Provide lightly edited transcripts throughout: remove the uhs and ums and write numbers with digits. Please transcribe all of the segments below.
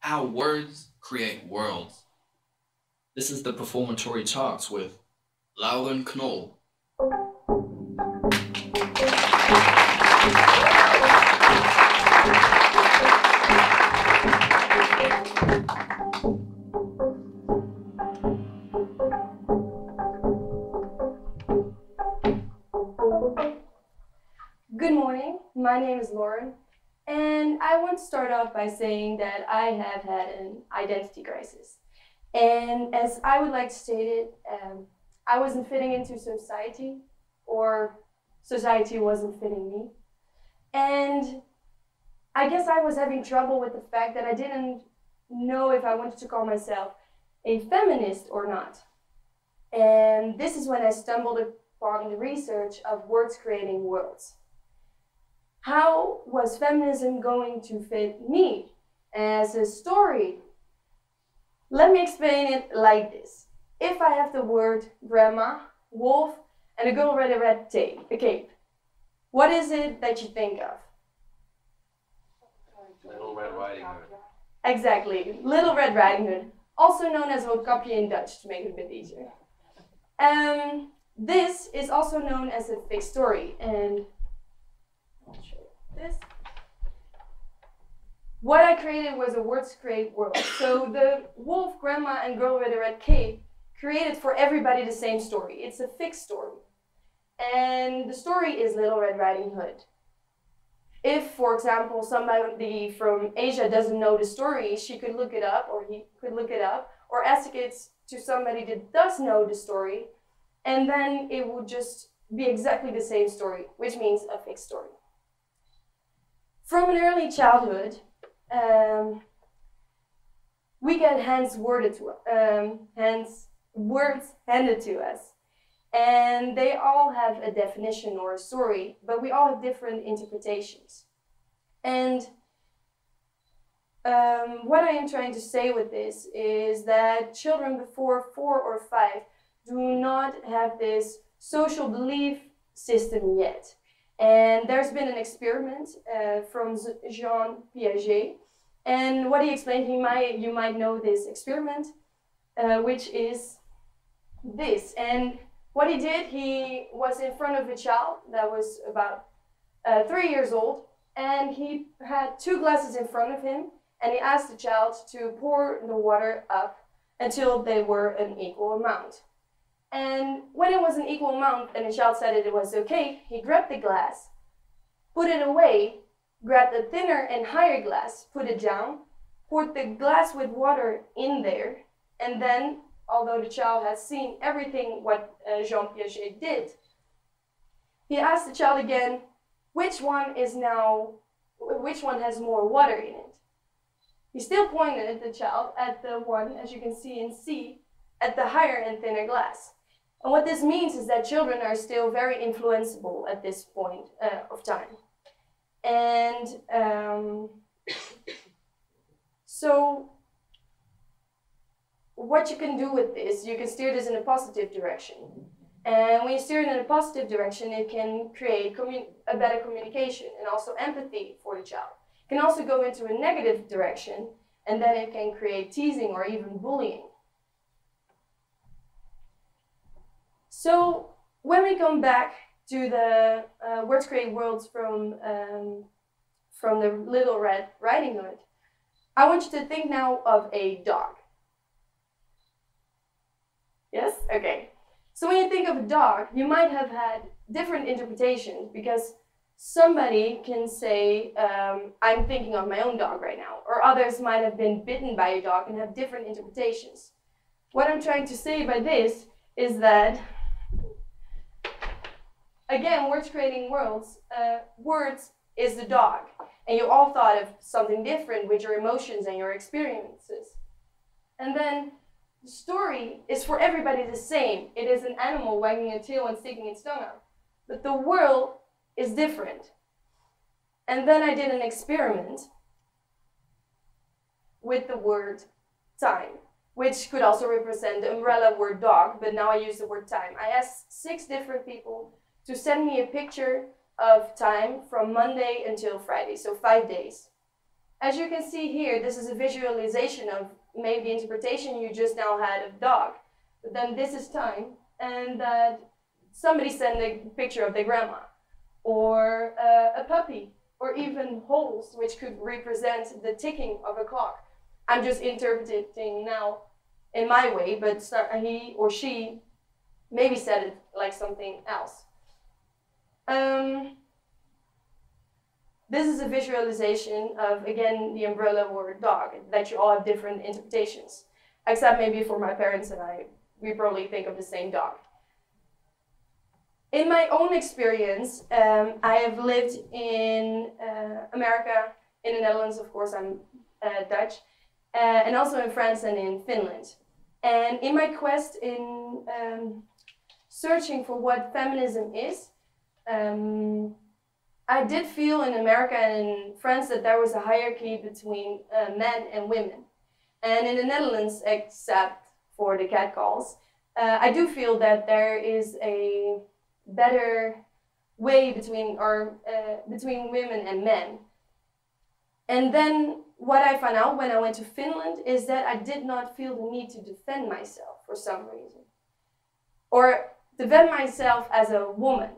How words create worlds. This is the Performatory Talks with Lauren Knoll. Good morning, my name is Lauren. And I want to start off by saying that I have had an identity crisis. And as I would like to state it, I wasn't fitting into society, or society wasn't fitting me. And I guess I was having trouble with the fact that I didn't know if I wanted to call myself a feminist or not. And this is when I stumbled upon the research of words creating worlds. How was feminism going to fit me as a story? Let me explain it like this. If I have the word grandma, wolf, and a girl with a red tape, a cape, what is it that you think of? Little Red Riding Hood. Exactly, Little Red Riding Hood, also known as roodkapje in Dutch, to make it a bit easier. This is also known as a fake story, and I'll show you this. What I created was a words create world. So the wolf, grandma, and girl with a red cape created for everybody the same story. It's a fixed story. And the story is Little Red Riding Hood. If, for example, somebody from Asia doesn't know the story, she could look it up, or he could look it up, or ask it to somebody that does know the story, and then it would just be exactly the same story, which means a fixed story. From an early childhood, we get words handed to us, and they all have a definition or a story, but we all have different interpretations. And what I am trying to say with this is that children before 4 or 5 do not have this social belief system yet. And there's been an experiment from Jean Piaget, and what he explained, you might know this experiment, which is this. And what he did, he was in front of a child that was about 3 years old, and he had 2 glasses in front of him, and he asked the child to pour the water up until they were an equal amount. And when it was an equal amount and the child said it was okay, he grabbed the glass, put it away, grabbed a thinner and higher glass, put it down, poured the glass with water in there, and then, although the child had seen everything what Jean Piaget did, he asked the child again, which one has more water in it? He still pointed at the child at the one, as you can see in C, at the higher and thinner glass. And what this means is that children are still very influenceable at this point of time. And so what you can do with this, you can steer this in a positive direction. And when you steer it in a positive direction, it can create a better communication and also empathy for the child. It can also go into a negative direction, and then it can create teasing or even bullying. So when we come back to the words create worlds from the Little Red Riding Hood, I want you to think now of a dog. Yes? Okay. So when you think of a dog, you might have had different interpretations, because somebody can say, I'm thinking of my own dog right now, or others might have been bitten by a dog and have different interpretations. What I'm trying to say by this is that, again, words creating worlds, words is the dog. And you all thought of something different with your emotions and your experiences. And then the story is for everybody the same. It is an animal wagging its tail and sticking its tongue out. But the world is different. And then I did an experiment with the word time, which could also represent the umbrella word dog, but now I use the word time. I asked 6 different people to send me a picture of time from Monday until Friday, so 5 days. As you can see here, this is a visualization of maybe the interpretation you just now had of dog, but then this is time, and somebody sent a picture of their grandma, or a puppy, or even holes, which could represent the ticking of a clock. I'm just interpreting now in my way, but he or she maybe said it like something else. This is a visualization of, again, the umbrella or dog, that you all have different interpretations, except maybe for my parents and I, we probably think of the same dog. In my own experience, I have lived in America, in the Netherlands, of course, I'm Dutch, and also in France and in Finland. And in my quest in searching for what feminism is, I did feel in America and in France that there was a hierarchy between men and women. And in the Netherlands, except for the catcalls, I do feel that there is a better way between, between women and men. And then what I found out when I went to Finland is that I did not feel the need to defend myself for some reason, or defend myself as a woman.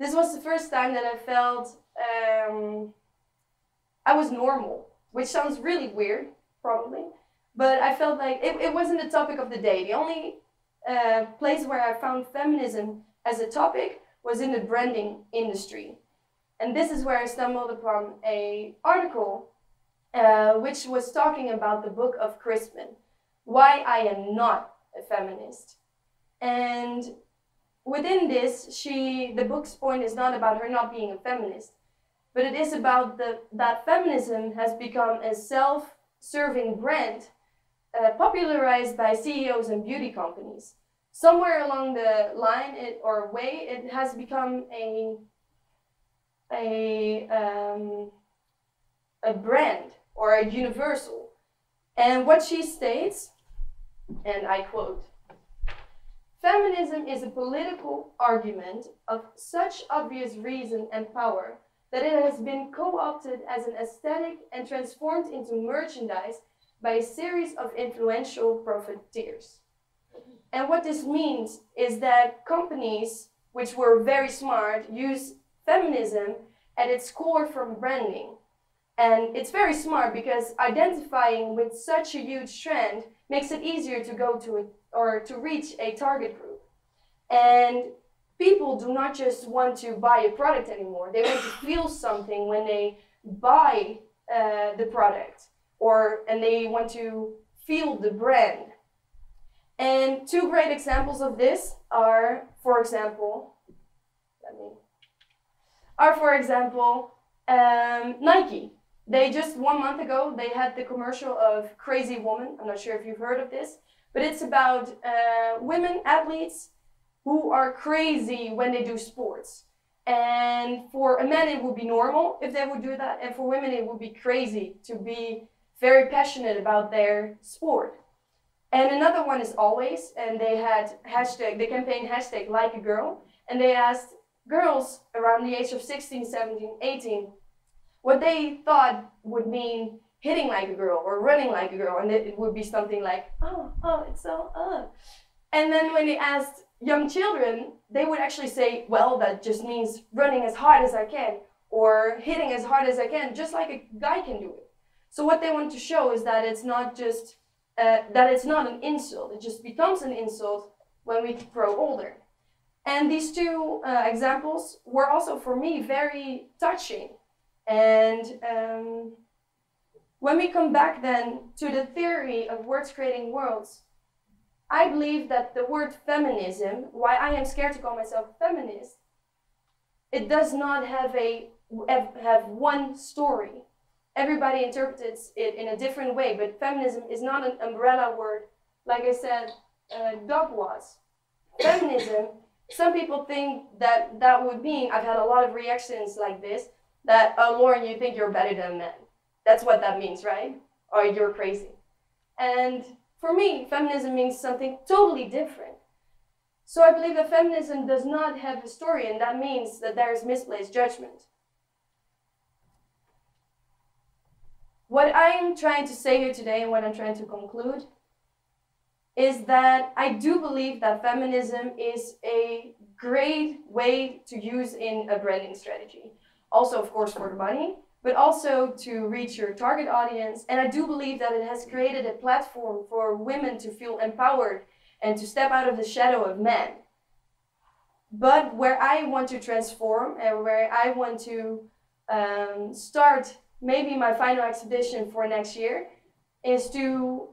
This was the first time that I felt I was normal, which sounds really weird, probably, but I felt like it wasn't the topic of the day. The only place where I found feminism as a topic was in the branding industry. And this is where I stumbled upon an article which was talking about the book of Chrisman, Why I Am Not a Feminist. And within this, the book's point is not about her not being a feminist, but it is about that feminism has become a self-serving brand popularized by CEOs and beauty companies. Somewhere along the line it has become a brand or a universal. And what she states, and I quote, "Feminism is a political argument of such obvious reason and power that it has been co-opted as an aesthetic and transformed into merchandise by a series of influential profiteers." And what this means is that companies, which were very smart, use feminism at its core from branding. And it's very smart because identifying with such a huge trend makes it easier to go to or to reach a target group. And people do not just want to buy a product anymore. They want to feel something when they buy the product, and they want to feel the brand. And two great examples of this are, for example, Nike. They just 1 month ago, they had the commercial of Crazy Woman. I'm not sure if you've heard of this, but it's about women athletes who are crazy when they do sports. And for a man, it would be normal if they would do that. And for women, it would be crazy to be very passionate about their sport. And another one is Always, and they had hashtag, the campaign hashtag Like a Girl, and they asked girls around the age of 16, 17, 18, what they thought would mean hitting like a girl or running like a girl, and it would be something like, oh, it's so, And then when they asked young children, they would actually say, well, that just means running as hard as I can, or hitting as hard as I can, just like a guy can do it. So what they want to show is that it's not just that it's not an insult. It just becomes an insult when we grow older. And these two examples were also, for me, very touching. And when we come back then to the theory of words creating worlds, I believe that the word feminism, why I am scared to call myself feminist, it does not have one story. Everybody interprets it in a different way, but feminism is not an umbrella word, like I said, dog was. Feminism, some people think that that would mean, I've had a lot of reactions like this, that, oh, Lauren, you think you're better than men. That's what that means, right? Or you're crazy. And for me, feminism means something totally different. So I believe that feminism does not have a story, and that means that there is misplaced judgment. What I'm trying to say here today, and what I'm trying to conclude, is that I do believe that feminism is a great way to use in a branding strategy. Also, of course, for the money, but also to reach your target audience. And I do believe that it has created a platform for women to feel empowered and to step out of the shadow of men. But where I want to transform and where I want to start maybe my final exhibition for next year is to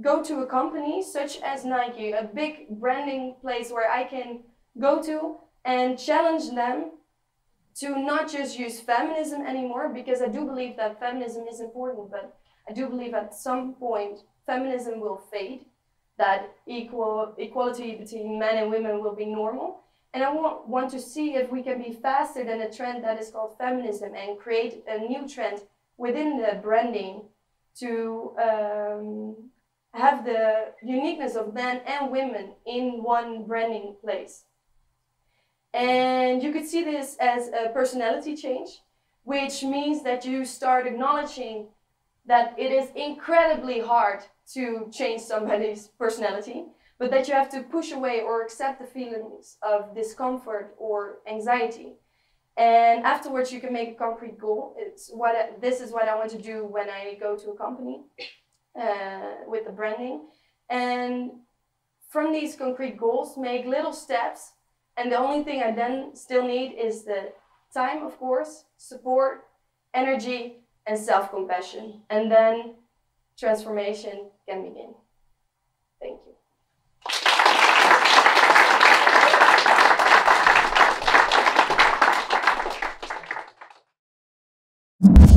go to a company such as Nike, a big branding place where I can go to and challenge them to not just use feminism anymore, because I do believe that feminism is important, but I do believe at some point feminism will fade, that equality between men and women will be normal. And I want to see if we can be faster than a trend that is called feminism and create a new trend within the branding to have the uniqueness of men and women in one branding place. And you could see this as a personality change, which means that you start acknowledging that it is incredibly hard to change somebody's personality, but that you have to push away or accept the feelings of discomfort or anxiety. And afterwards, you can make a concrete goal. This is what I want to do when I go to a company with the branding. And from these concrete goals, make little steps. And the only thing I then still need is the time, of course, support, energy, and self-compassion. And then transformation can begin. Thank you.